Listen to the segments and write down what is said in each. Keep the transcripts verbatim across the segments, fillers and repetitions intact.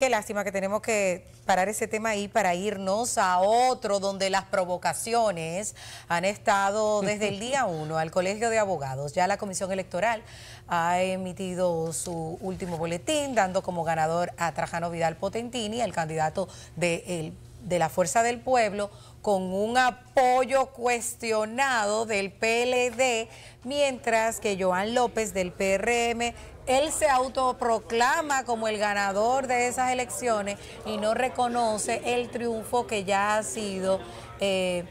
Qué lástima que tenemos que parar ese tema ahí para irnos a otro donde las provocaciones han estado desde el día uno al Colegio de Abogados. Ya la Comisión Electoral ha emitido su último boletín dando como ganador a Trajano Vidal Potentini, el candidato de, el, de la Fuerza del Pueblo, con un apoyo cuestionado del P L D, mientras que Joan López del P R M, él se autoproclama como el ganador de esas elecciones y no reconoce el triunfo que ya ha sido eh,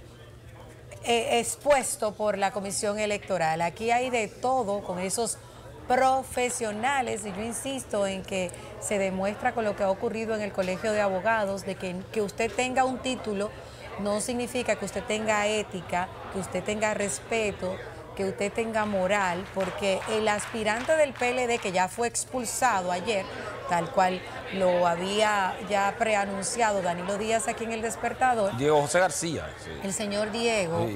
eh, expuesto por la Comisión Electoral. Aquí hay de todo con esos profesionales, y yo insisto en que se demuestra con lo que ha ocurrido en el Colegio de Abogados, de que, que usted tenga un título no significa que usted tenga ética, que usted tenga respeto, que usted tenga moral, porque el aspirante del P L D, que ya fue expulsado ayer, tal cual lo había ya preanunciado Danilo Díaz aquí en El Despertador. Diego José García. Sí. El señor Diego sí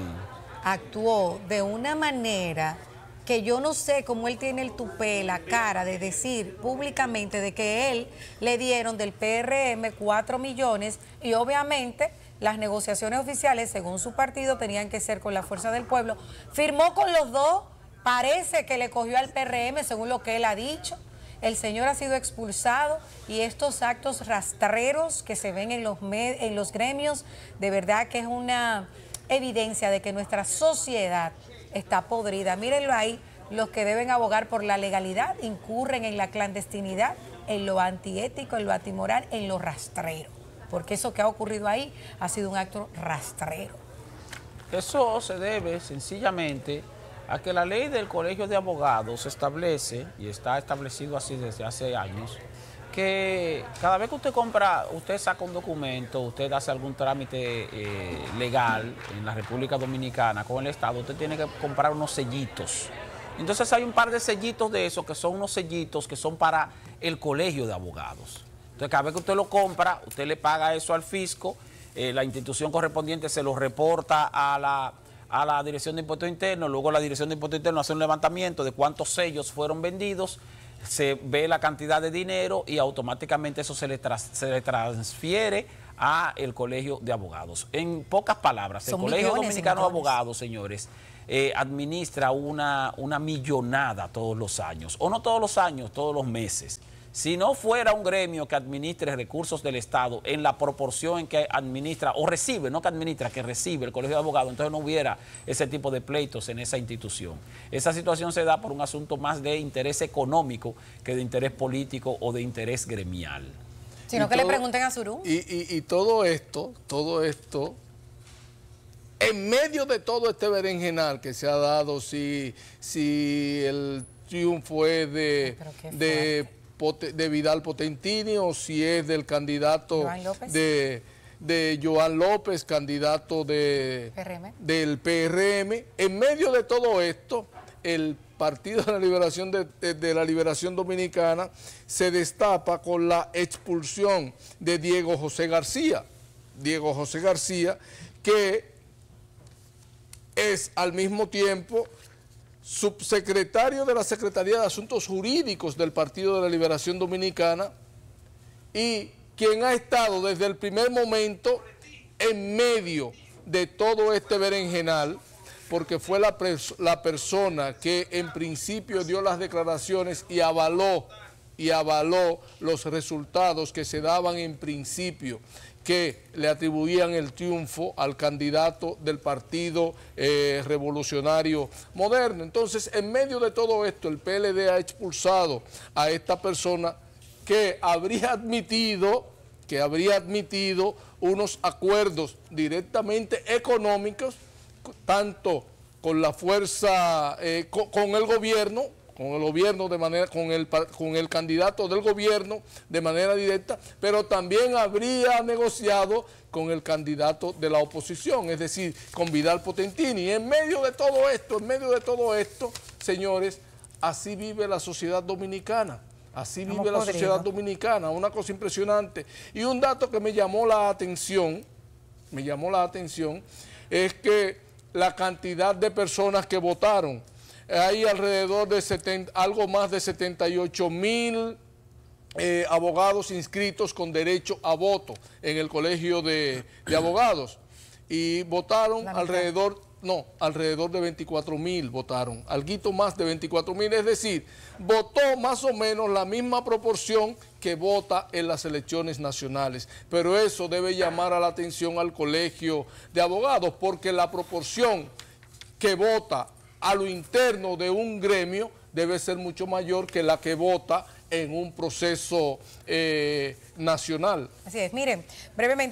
actuó de una manera que yo no sé cómo él tiene el tupé, la cara de decir públicamente de que él le dieron del P R M cuatro millones y obviamente las negociaciones oficiales, según su partido, tenían que ser con la Fuerza del Pueblo. Firmó con los dos, parece que le cogió al P R M, según lo que él ha dicho. El señor ha sido expulsado y estos actos rastreros que se ven en los, en los gremios, de verdad que es una evidencia de que nuestra sociedad está podrida. Mírenlo ahí, los que deben abogar por la legalidad incurren en la clandestinidad, en lo antiético, en lo antimoral, en lo rastrero. Porque eso que ha ocurrido ahí ha sido un acto rastrero. Eso se debe sencillamente a que la ley del Colegio de Abogados establece, y está establecido así desde hace años, que cada vez que usted compra, usted saca un documento, usted hace algún trámite eh, legal en la República Dominicana con el Estado, usted tiene que comprar unos sellitos. Entonces hay un par de sellitos de esos que son unos sellitos que son para el Colegio de Abogados. Entonces, cada vez que usted lo compra, usted le paga eso al fisco, eh, la institución correspondiente se lo reporta a la, a la Dirección de Impuestos Internos, luego la Dirección de Impuestos Internos hace un levantamiento de cuántos sellos fueron vendidos, se ve la cantidad de dinero y automáticamente eso se le, tras, se le transfiere a el Colegio de Abogados. En pocas palabras, el Colegio Dominicano de Abogados, señores, eh, administra una, una millonada todos los años, o no todos los años, todos los meses. Si no fuera un gremio que administre recursos del Estado en la proporción en que administra o recibe, no que administra, que recibe el Colegio de Abogados, entonces no hubiera ese tipo de pleitos en esa institución. Esa situación se da por un asunto más de interés económico que de interés político o de interés gremial. Sino que todo, le pregunten a Zurú. Y, y, y todo esto, todo esto, en medio de todo este berenjenal que se ha dado, si, si el triunfo es de... de de Vidal Potentini o si es del candidato de, de Joan López, candidato de, P R M. Del P R M. En medio de todo esto, el Partido de la Liberación, de, de, de la Liberación Dominicana se destapa con la expulsión de Diego José García. Diego José García, que es al mismo tiempo subsecretario de la Secretaría de Asuntos Jurídicos del Partido de la Liberación Dominicana y quien ha estado desde el primer momento en medio de todo este berenjenal, porque fue la, pers la persona que en principio dio las declaraciones y avaló, y avaló los resultados que se daban en principio, que le atribuían el triunfo al candidato del Partido eh, Revolucionario Moderno. Entonces, en medio de todo esto, el P L D ha expulsado a esta persona que habría admitido, que habría admitido unos acuerdos directamente económicos, tanto con la fuerza, eh, con, con el gobierno, con el gobierno de manera, con el, con el candidato del gobierno de manera directa, pero también habría negociado con el candidato de la oposición, es decir, con Vidal Potentini. En medio de todo esto, en medio de todo esto, señores, así vive la sociedad dominicana, así vive la sociedad dominicana, una cosa impresionante. Y un dato que me llamó la atención, me llamó la atención, es que la cantidad de personas que votaron, hay alrededor de setenta, algo más de 78 mil eh, abogados inscritos con derecho a voto en el colegio de, de abogados, y votaron alrededor, no, alrededor de veinticuatro mil votaron, alguito más de veinticuatro mil, es decir, votó más o menos la misma proporción que vota en las elecciones nacionales, pero eso debe llamar a la atención al colegio de abogados, porque la proporción que vota a lo interno de un gremio debe ser mucho mayor que la que vota en un proceso eh, nacional. Así es, miren, brevemente.